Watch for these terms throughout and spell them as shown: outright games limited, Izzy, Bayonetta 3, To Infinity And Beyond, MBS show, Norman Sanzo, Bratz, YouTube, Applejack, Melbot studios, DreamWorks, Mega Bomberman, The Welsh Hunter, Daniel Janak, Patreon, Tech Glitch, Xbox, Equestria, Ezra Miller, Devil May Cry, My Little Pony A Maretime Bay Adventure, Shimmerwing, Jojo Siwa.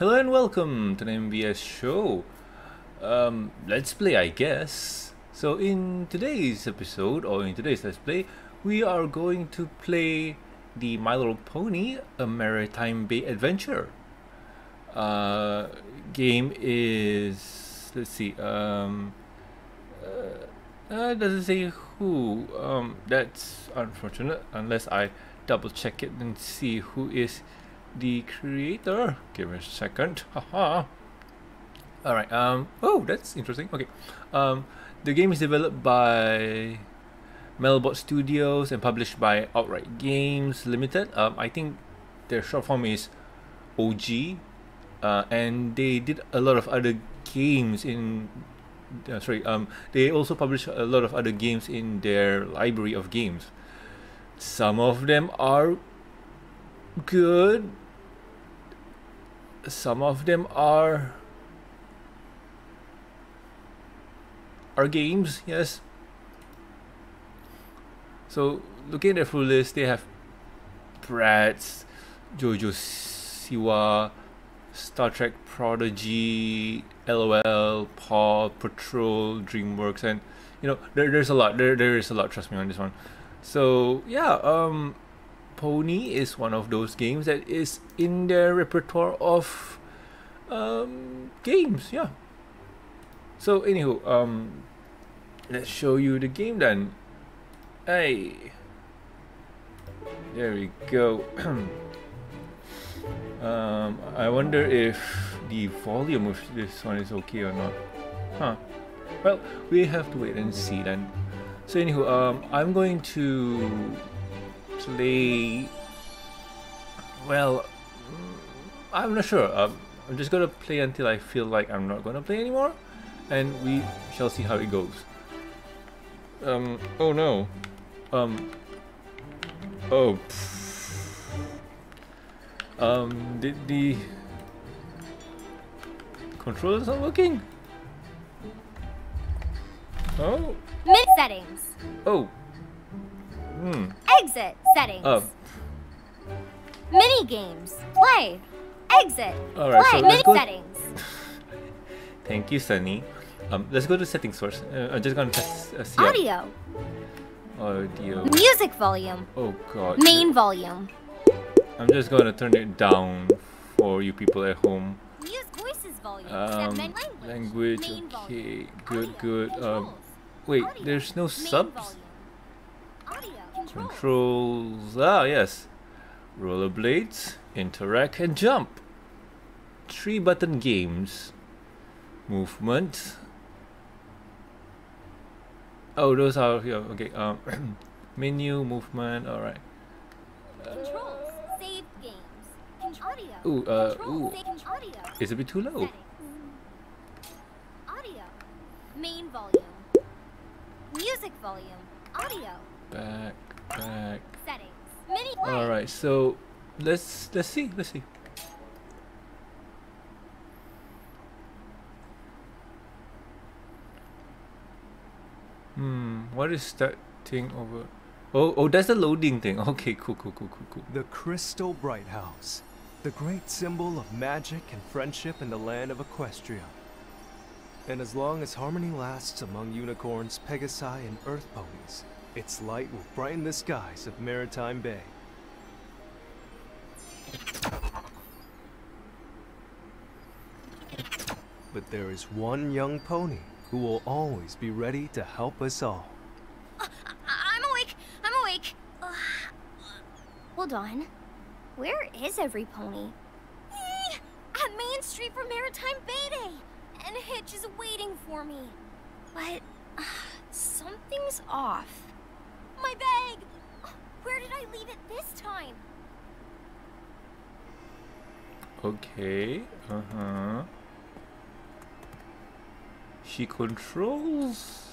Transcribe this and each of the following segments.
Hello and welcome to the MBS show. Let's play, I guess. So in today's episode, or in today's let's play, we are going to play the My Little Pony A Maretime Bay Adventure. Game is, let's see, doesn't say who. That's unfortunate, unless I double check it and see who is the creator. Give me a second. Haha. All right. Oh, that's interesting. Okay. The game is developed by Melbot Studios and published by Outright Games Limited. I think their short form is OG. And they did a lot of other games in. They also published a lot of other games in their library of games. Some of them are good, some of them are games, yes. So looking at their full list, they have Bratz, Jojo Siwa, Star Trek Prodigy, LOL, Paw Patrol, DreamWorks, and you know, there's a lot. There is a lot, trust me on this one. So yeah, Pony is one of those games that is in their repertoire of games, yeah. So anywho, let's show you the game then. Hey, there we go. I wonder if the volume of this one is okay or not. Huh. Well, we have to wait and see then. So anywho, I'm going to play, well, I'm not sure. I'm just gonna play until I feel like I'm not gonna play anymore, and we shall see how it goes. Oh no. Oh. Did the controllers not working? Oh. Mid settings. Oh. Hmm. Exit settings. Mini games. Play. Exit. Alright, play. So mini settings. Thank you, Sunny. Let's go to settings first. I'm just gonna test. See audio. Audio. Music volume. Oh god. Main volume. I'm just gonna turn it down for you people at home. Use voices volume. Language. Main okay. Volume. Good. Good. Wait. Audio. There's no subs. Controls, ah yes, rollerblades, interact and jump. 3-button games, movement. Oh, those are here. Okay, menu, movement. All right. Controls, save games, audio. Ooh, ooh, it's a bit too low. Audio, main volume, music volume, audio. Back. Back. All right, so let's see. What is that thing over? Oh, that's the loading thing. Okay, cool. The Crystal Bright House, the great symbol of magic and friendship in the land of Equestria. And as long as harmony lasts among unicorns, Pegasi, and earth ponies, its light will brighten the skies of Maretime Bay. But there is one young pony who will always be ready to help us all. I'm awake. Hold on. Where is every pony? At Main Street for Maretime Bay Day. And Hitch is waiting for me. But something's off. My bag! Where did I leave it this time? Okay, uh-huh. She controls.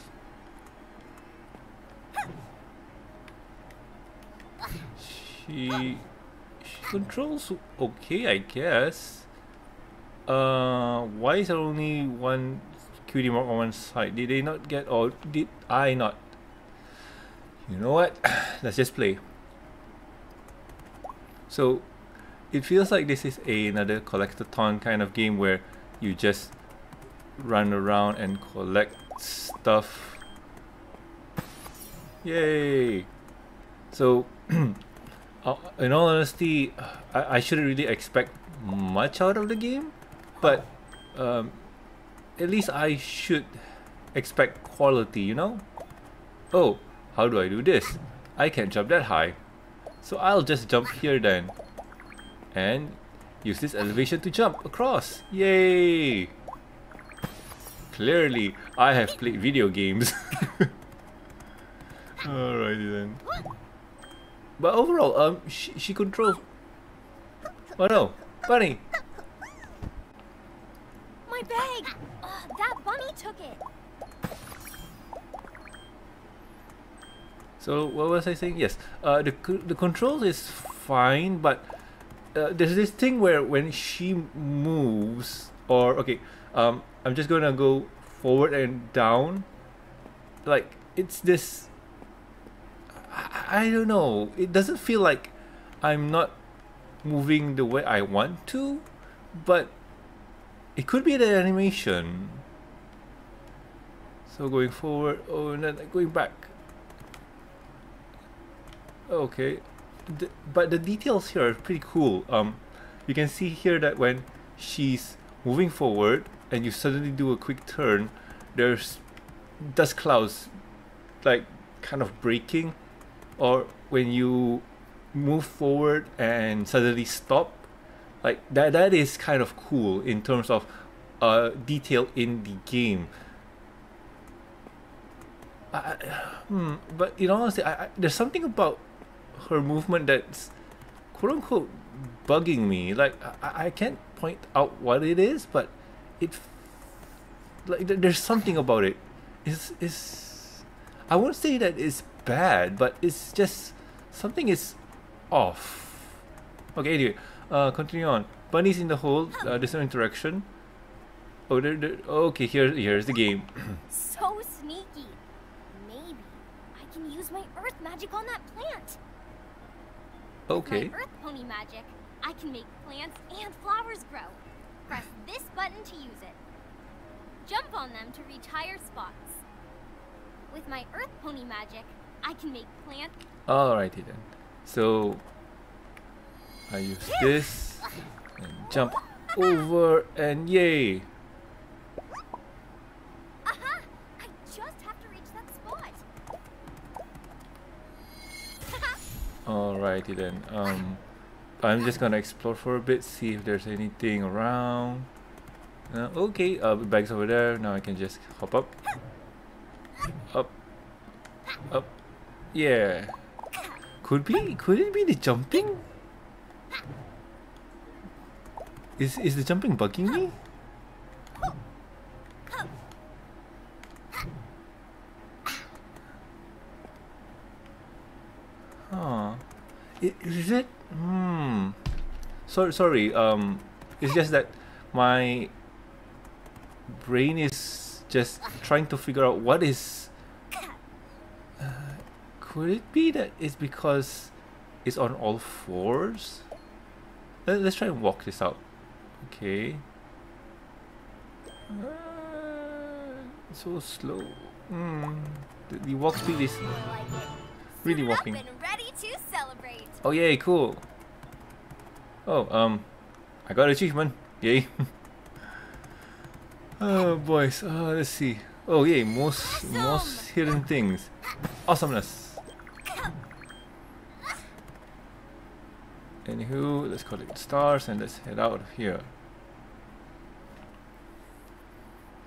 She controls okay, I guess. Why is there only one cutie mark on one side? Did they not get, or did I not? You know what? Let's just play. So it feels like this is another collectathon kind of game where you just run around and collect stuff. Yay! So, in all honesty, I shouldn't really expect much out of the game, but at least I should expect quality, you know? Oh, how do I do this? I can't jump that high. So I'll just jump here then. And use this elevation to jump across. Yay! Clearly, I have played video games. Alrighty then. But overall, she controls... Oh no! Bunny! My bag! That bunny took it! So, what was I saying? Yes, the control is fine, but there's this thing where when she moves, or okay, I'm just gonna go forward and down. Like, it's this... I don't know, it doesn't feel like I'm not moving the way I want to, but it could be the animation. So going forward, oh, and then going back. Okay, but the details here are pretty cool. You can see here that when she's moving forward and you suddenly do a quick turn, there's dust clouds like kind of breaking. Or when you move forward and suddenly stop, like that is kind of cool in terms of detail in the game. But in honesty, there's something about her movement that's quote-unquote bugging me. Like I can't point out what it is, but there's something about it. I won't say that it's bad, but it's just something is off. Okay, anyway, continue on. Bunny's in the hole. There's no interaction. Oh, okay. Here's the game. So sneaky. Maybe I can use my earth magic on that plant. Okay. With my earth pony magic, I can make plants and flowers grow. Press this button to use it. Jump on them to reach higher spots. With my earth pony magic, I can make plants. Alrighty then. So I use this and jump over and yay. Aha! I just have to reach that spot. Alrighty then. I'm just gonna explore for a bit, see if there's anything around. Okay, bag's over there. Now I can just hop up. Up. Yeah. Could it be the jumping? Is the jumping bugging me? Huh. Is it? Sorry. It's just that my brain is just trying to figure out what is. Could it be that it's because it's on all fours? Let's try and walk this out. Okay. So slow. The walk speed is really walking. Ready to celebrate. Oh yay! Cool. Oh I got an achievement. Yay! Oh boys. Let's see. Oh yay! Most hidden things. Awesomeness. Anywho, let's collect stars and let's head out of here.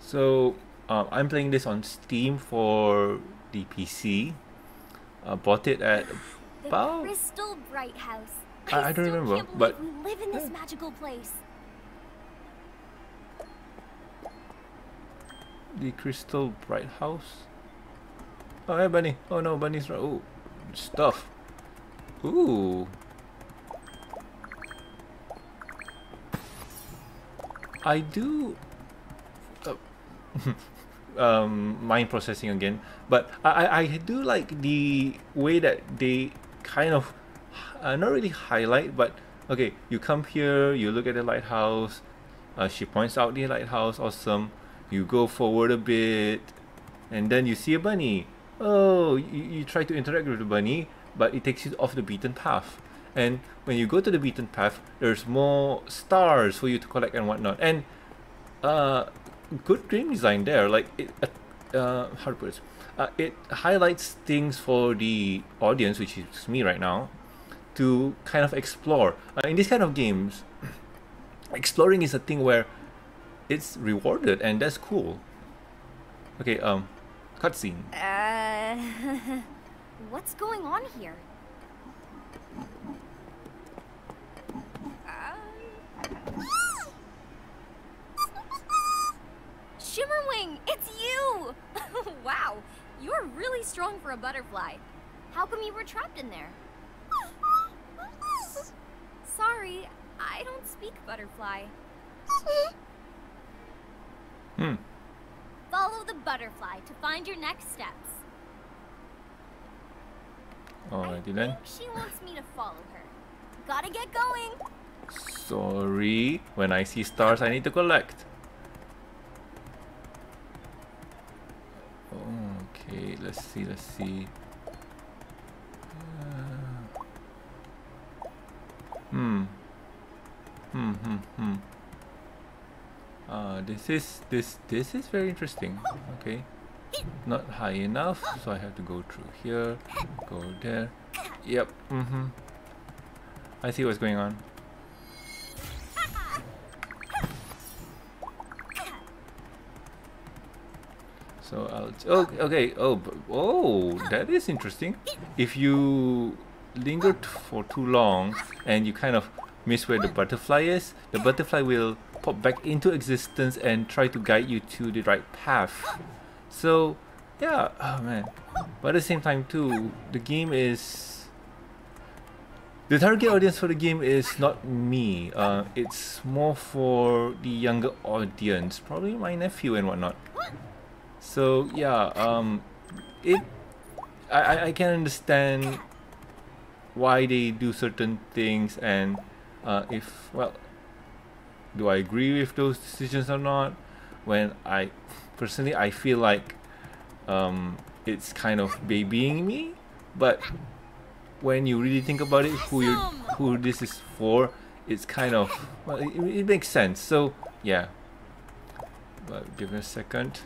So, I'm playing this on Steam for the PC. I bought it at about... The Crystal Bright House. I don't remember, but... We live in this magical place. The Crystal Bright House? Oh, hey, bunny. Oh no, bunny's right. Oh, stuff. Ooh. I do mind processing again, but I do like the way that they kind of not really highlight, but Okay, you come here, you look at the lighthouse, she points out the lighthouse, awesome. You go forward a bit, and then you see a bunny. Oh, you try to interact with the bunny, but it takes you off the beaten path. And when you go to the beaten path, there's more stars for you to collect and whatnot. And good game design there. Like, it, how to put this? It highlights things for the audience, which is me right now, to kind of explore. In these kind of games, exploring is a thing where it's rewarded, and that's cool. Okay, cutscene. What's going on here? Shimmerwing, it's you! Wow, you're really strong for a butterfly. How come you were trapped in there? Sorry, I don't speak butterfly. Follow the butterfly to find your next steps. Alrighty then. She wants me to follow her. Gotta get going. Sorry, when I see stars, I need to collect. Okay, let's see, let's see. This is very interesting. Okay. Not high enough, so I have to go through here, go there. Yep. I see what's going on. So I'll that is interesting. If you linger for too long and you kind of miss where the butterfly is, the butterfly will pop back into existence and try to guide you to the right path. So, yeah, oh man. But at the same time too, the target audience for the game is not me. It's more for the younger audience, probably my nephew and whatnot. So yeah, I can understand why they do certain things, and do I agree with those decisions or not? When I feel like it's kind of babying me, but when you really think about it, who this is for, it's kind of, well, it makes sense. So yeah, but give me a second.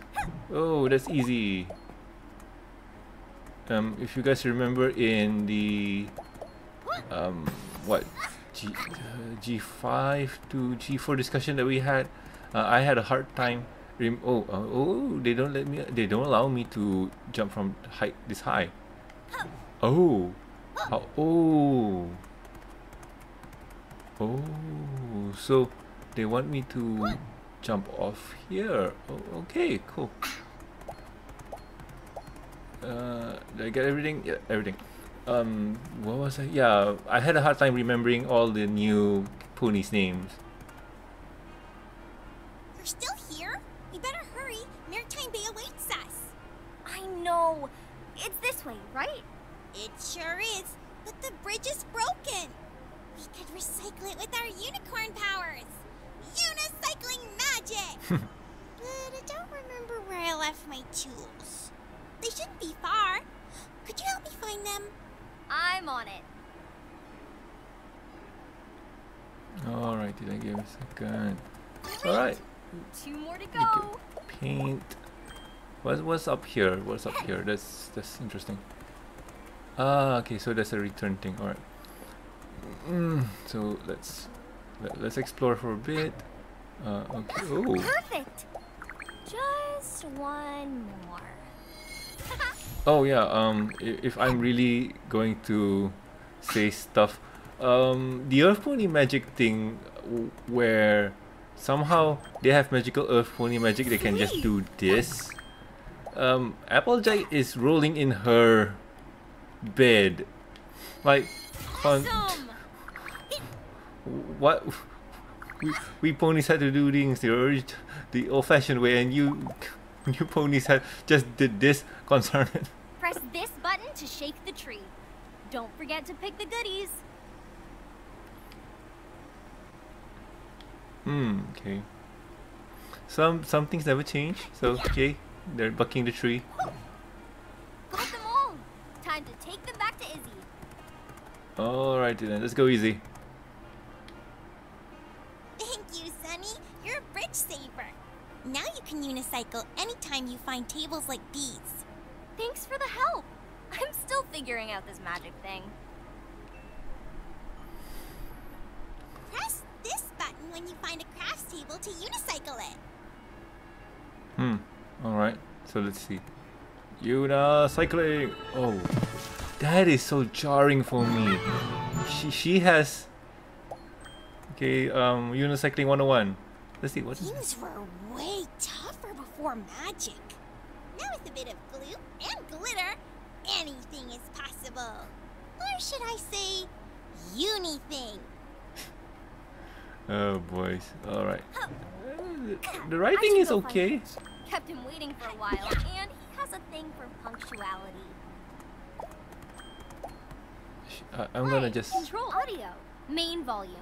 Oh, that's easy. If you guys remember in the G5 to G4 discussion that we had, I had a hard time. They don't let me. They don't allow me to jump from height this high. So they want me to jump off here. Oh, okay, cool. Did I get everything? Yeah, everything. What was I? Yeah, I had a hard time remembering all the new ponies' names. You're still here? You better hurry. Maretime Bay awaits us. I know. It's this way, right? It sure is, but the bridge is broken. We could recycle it with our unicorn powers. Unicycling magic! But I don't remember where I left my tools. They shouldn't be far. Could you help me find them? I'm on it. Alright, did I give a second? Alright. 2 more to go. Paint. What's up here? What's up here? That's interesting. Okay, so that's a return thing. Alright. So let's explore for a bit. Okay. Oh. Perfect. Just one more. Oh yeah. If I'm really going to say stuff, the Earth Pony magic thing, where somehow they have magical Earth Pony magic, they can just do this. Applejack is rolling in her bed, like. Awesome. What we ponies had to do things the old-fashioned way, and you ponies had just did this concerned. Press this button to shake the tree. Don't forget to pick the goodies. Okay. Some things never change. So Jay, they're bucking the tree. Got them all. Time to take them back to Izzy. All right then, let's go, Izzy. Thank you, Sunny. You're a bridge saver. Now you can unicycle anytime you find tables like these. Thanks for the help. I'm still figuring out this magic thing. Press this button when you find a crafts table to unicycle it. Alright, so let's see. Unicycling! Oh, that is so jarring for me. She has... Okay, unicycling 101. Let's see, what is this? Things were way tougher before magic. Now with a bit of glue and glitter, anything is possible. Or should I say, anything? Oh boys, alright. The writing is okay. Kept him waiting for a while, and he has a thing for punctuality. I'm gonna just... Control audio. Main volume.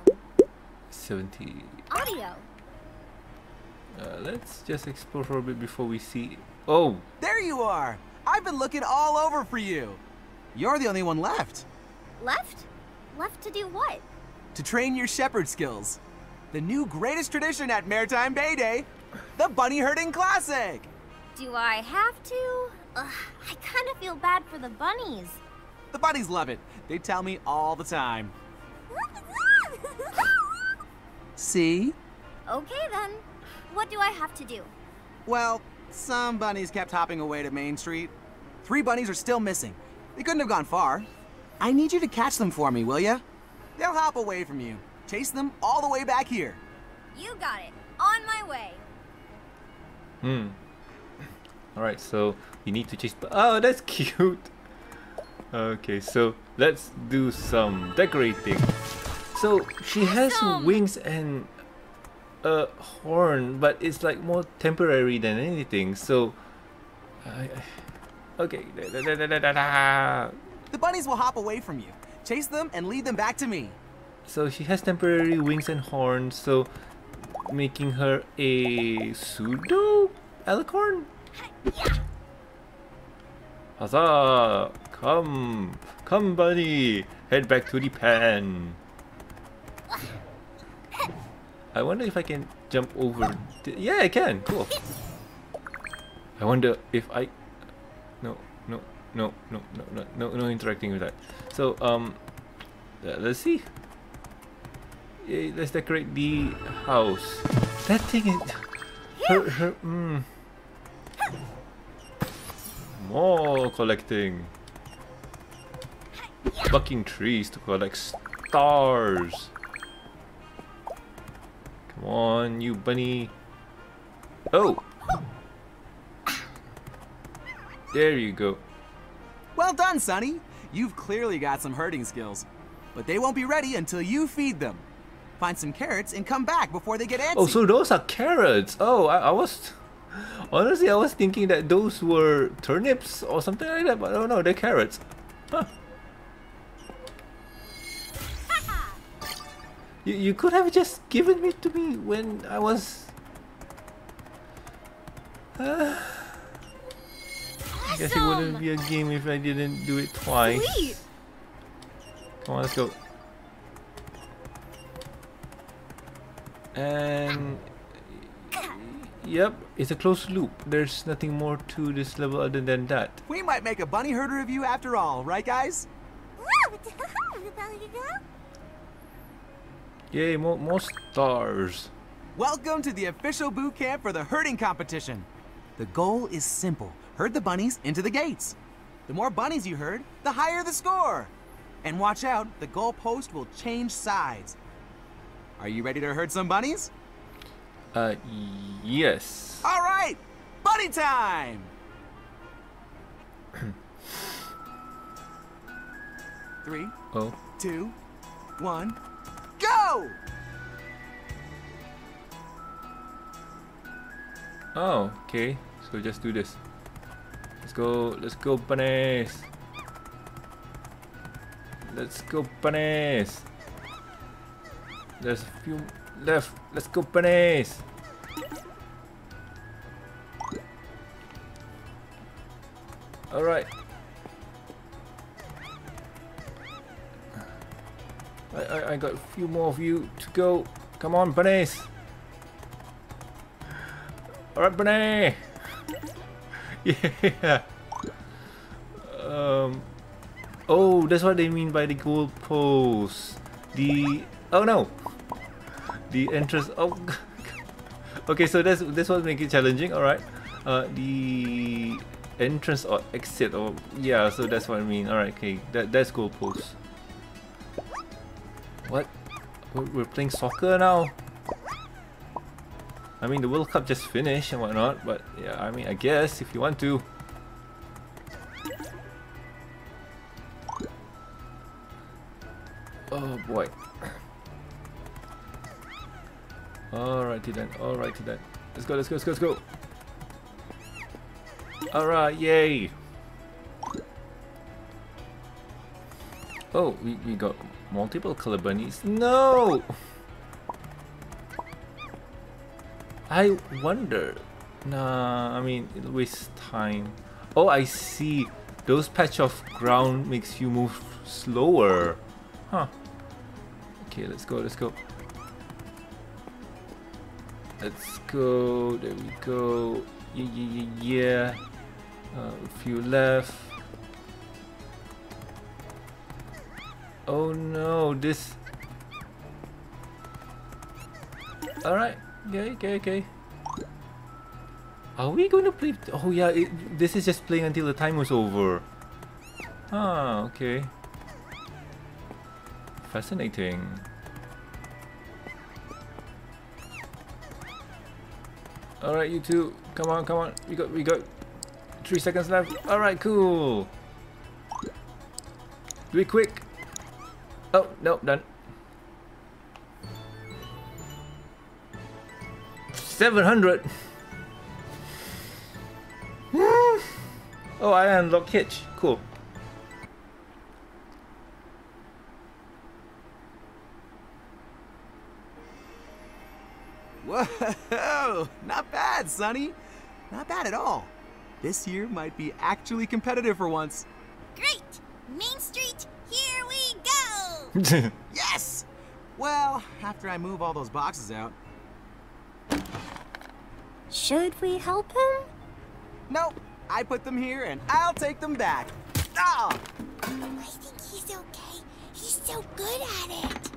70. Audio. Let's just explore for a bit before we see... Oh! There you are! I've been looking all over for you! You're the only one left. Left? Left to do what? To train your shepherd skills. The new greatest tradition at Maretime Bay Day, the bunny herding classic! Do I have to? Ugh, I kind of feel bad for the bunnies. The bunnies love it. They tell me all the time. See? Okay then. What do I have to do? Well, some bunnies kept hopping away to Main Street. 3 bunnies are still missing. They couldn't have gone far. I need you to catch them for me, will ya? They'll hop away from you. Chase them all the way back here. You got it. On my way. Alright, so you need to chase... Oh, that's cute. Okay, so let's do some decorating. So she has wings and... a horn, but it's like more temporary than anything. So, okay. The bunnies will hop away from you. Chase them and lead them back to me. So she has temporary wings and horns. So, making her a pseudo alicorn. Huzzah! Come, come, bunny. Head back to the pen. I wonder if I can jump over. Yeah, I can. Cool. I wonder if I... No interacting with that. So, let's see. Let's decorate the house. That thing is... More collecting. Bucking trees to collect stars. Come on, you bunny. Oh! There you go. Well done, Sonny. You've clearly got some herding skills. But they won't be ready until you feed them. Find some carrots and come back before they get antsy. Oh, so those are carrots. Oh, I was... Honestly, I was thinking that those were turnips or something like that. But I don't know, they're carrots. Huh. You could have just given it to me when I was... Awesome. I guess it wouldn't be a game if I didn't do it twice. Sweet. Come on, let's go. And... Yep, it's a closed loop. There's nothing more to this level other than that. We might make a bunny herder of you after all, right guys? Yay, more stars. Welcome to the official boot camp for the herding competition. The goal is simple. Herd the bunnies into the gates. The more bunnies you herd, the higher the score. And watch out, the goal post will change sides. Are you ready to herd some bunnies? Yes. All right, bunny time! 3, 2, 1. Go! Oh, okay. So just do this. Let's go, bunnies. Let's go, bunnies. There's a few left. Let's go, bunnies! Alright. I got a few more of you to go. Come on, bunnies! Alright, bunny! Yeah! Oh, that's what they mean by the gold post. The... oh no! The entrance... oh... okay, so that's what makes it challenging, alright. The... entrance or exit or... yeah, so that's what I mean. Alright, okay. That's gold post. What? We're playing soccer now? I mean, the World Cup just finished and whatnot, but yeah, I mean, I guess if you want to. Oh boy. Alrighty then, alrighty then. Let's go, let's go, let's go, let's go. Alright, yay. Oh, we got multiple color bunnies. No! I wonder. Nah, I mean, it'll waste time. Oh, I see. Those patch of ground makes you move slower. Huh. Okay, let's go, let's go. Let's go, there we go. Yeah. A few left. Oh no, this. Alright, okay. Are we going to play? Oh yeah, this is just playing until the time was over. Ah, okay. Fascinating. Alright, you two. Come on, come on. We got 3 seconds left. Alright, cool. Do it quick. Oh, no, done. 700. Oh, I unlocked Hitch. Cool. Whoa, not bad, Sonny. Not bad at all. This year might be actually competitive for once. Great! Main Street, here we go! Yes! Well, after I move all those boxes out... should we help him? Nope. I put them here and I'll take them back. Ah! I think he's okay. He's so good at it.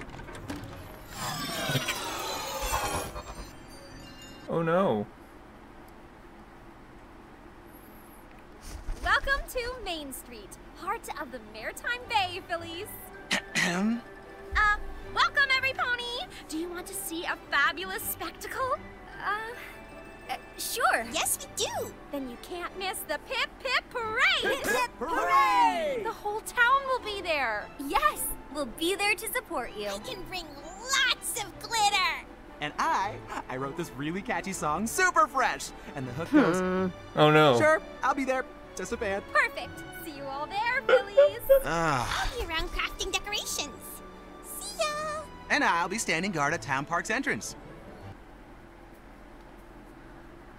Oh no. Welcome to Main Street, heart of the Maritime Bay, Phillies. Welcome, every pony. Do you want to see a fabulous spectacle? Sure. Yes, we do. Then you can't miss the Pip Pip Parade. Pip Pip Parade! The whole town will be there. Yes, we'll be there to support you. I can bring lots of glitter. And I wrote this really catchy song, Super Fresh! And the hook goes... oh no. Sure, I'll be there. Just a fan. Perfect. See you all there, Phillies. I'll be around crafting decorations. See ya! And I'll be standing guard at Town Park's entrance.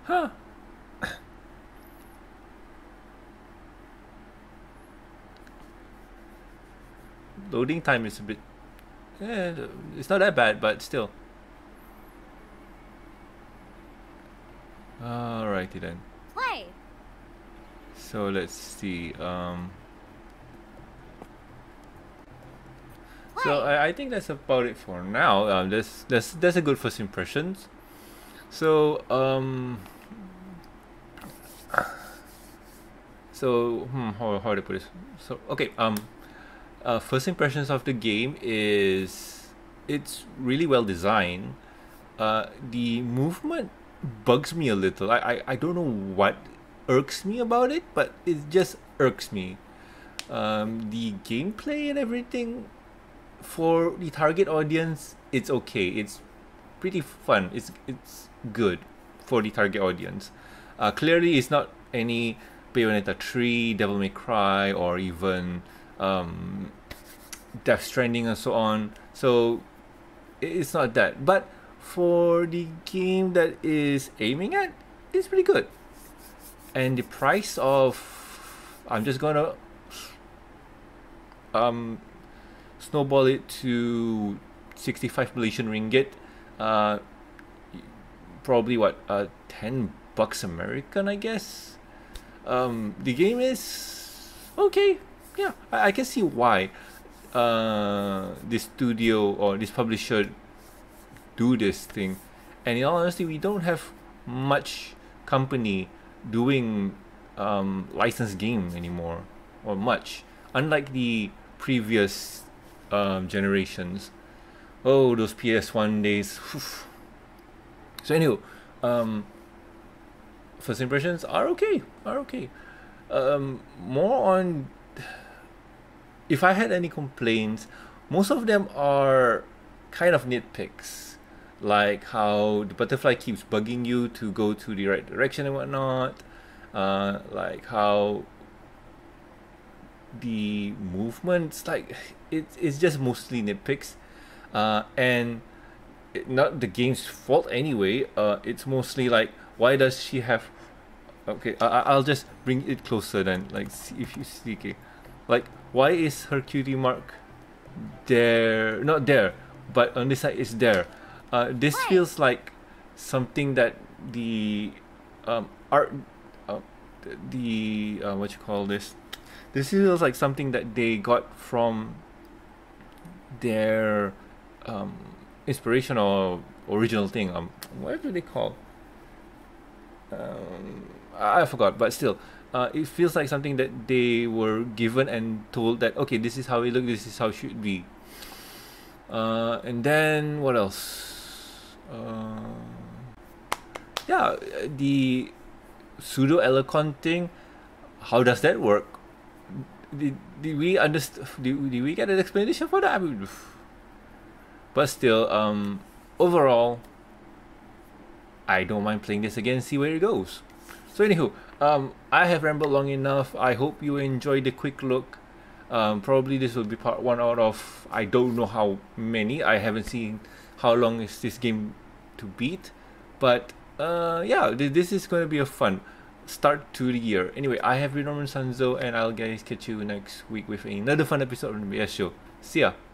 Huh. Loading time is a bit... eh, it's not that bad, but still. Alrighty then. Play. So let's see. So I think that's about it for now. That's a good first impressions. So how do I put this? So okay. First impressions of the game is it's really well designed. The movement bugs me a little. I don't know what irks me about it, but it just irks me. The gameplay and everything for the target audience, it's okay. It's pretty fun. It's good for the target audience. Clearly, it's not any Bayonetta 3, Devil May Cry, or even Death Stranding and so on. So it's not that, but for the game that is aiming at, it's pretty good. And the price of, I'm just gonna snowball it to 65 Malaysian ringgit, probably what, $10 American, I guess. The game is okay. Yeah, I can see why this studio or this publisher do this thing. And in all honesty, we don't have much company doing licensed game anymore, or much, unlike the previous generations. Oh, those PS1 days. Oof. So anyway, first impressions are okay, more on, if I had any complaints, most of them are kind of nitpicks, like how the butterfly keeps bugging you to go to the right direction and whatnot, like how the movements, like it's just mostly nitpicks, and not the game's fault anyway. It's mostly like, why does she have? Okay, I'll just bring it closer then. Like, see if you see, okay. Like, why is her cutie mark there? Not there, but on this side is there. This feels like something that the art, the what you call this? This feels like something that they got from their inspiration or original thing. What do they call? I forgot, but still, it feels like something that they were given and told that, okay, this is how it looks, this is how it should be. And then what else? Yeah, the pseudo Elecon thing. How does that work? Did we understand? Did we get an explanation for that? I mean, but still, overall, I don't mind playing this again and see where it goes. So anywho, I have rambled long enough. I hope you enjoyed the quick look. Probably this will be part 1 out of, I don't know how many. I haven't seen how long is this game to beat. But yeah, this is going to be a fun start to the year. Anyway, I have been Norman Sanzo, and I'll guys catch you next week with another fun episode of the MBS show. See ya!